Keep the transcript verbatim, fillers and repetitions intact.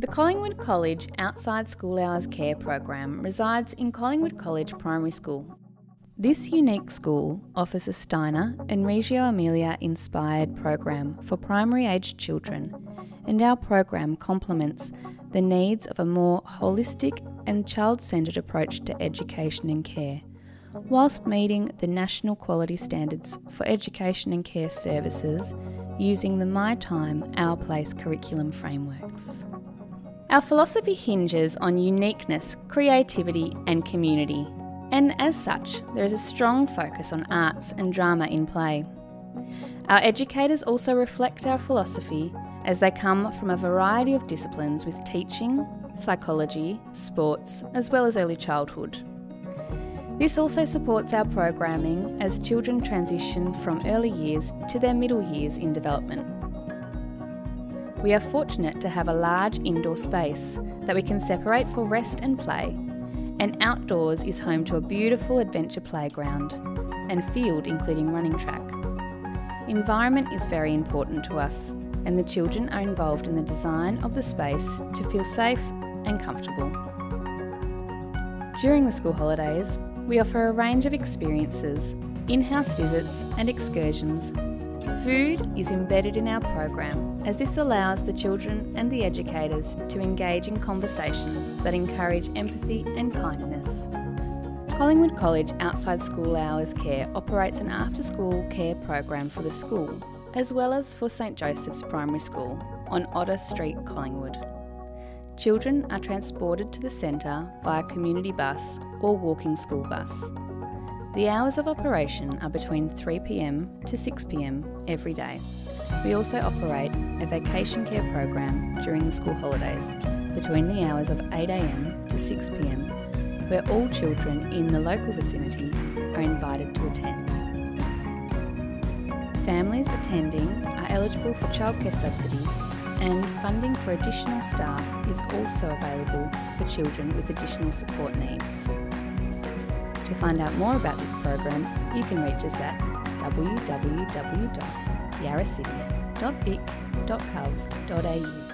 The Collingwood College Outside School Hours Care program resides in Collingwood College Primary School. This unique school offers a Steiner and Reggio Emilia inspired program for primary aged children, and our program complements the needs of a more holistic and child-centred approach to education and care, whilst meeting the national quality standards for education and care services using the My Time, Our Place curriculum frameworks. Our philosophy hinges on uniqueness, creativity and community, and as such there is a strong focus on arts and drama in play. Our educators also reflect our philosophy as they come from a variety of disciplines with teaching, psychology, sports as well as early childhood. This also supports our programming as children transition from early years to their middle years in development. We are fortunate to have a large indoor space that we can separate for rest and play, and outdoors is home to a beautiful adventure playground and field including running track. Environment is very important to us, and the children are involved in the design of the space to feel safe and comfortable. During the school holidays, we offer a range of experiences, in-house visits and excursions. Food is embedded in our program, as this allows the children and the educators to engage in conversations that encourage empathy and kindness. Collingwood College Outside School Hours Care operates an after-school care program for the school, as well as for St Joseph's Primary School on Otter Street, Collingwood. Children are transported to the centre via community bus or walking school bus. The hours of operation are between three p m to six p m every day. We also operate a vacation care program during the school holidays between the hours of eight a m to six p m, where all children in the local vicinity are invited to attend. Families attending are eligible for childcare subsidy, and funding for additional staff is also available for children with additional support needs. To find out more about this program, you can reach us at w w w dot yarracity dot vic dot gov dot a u.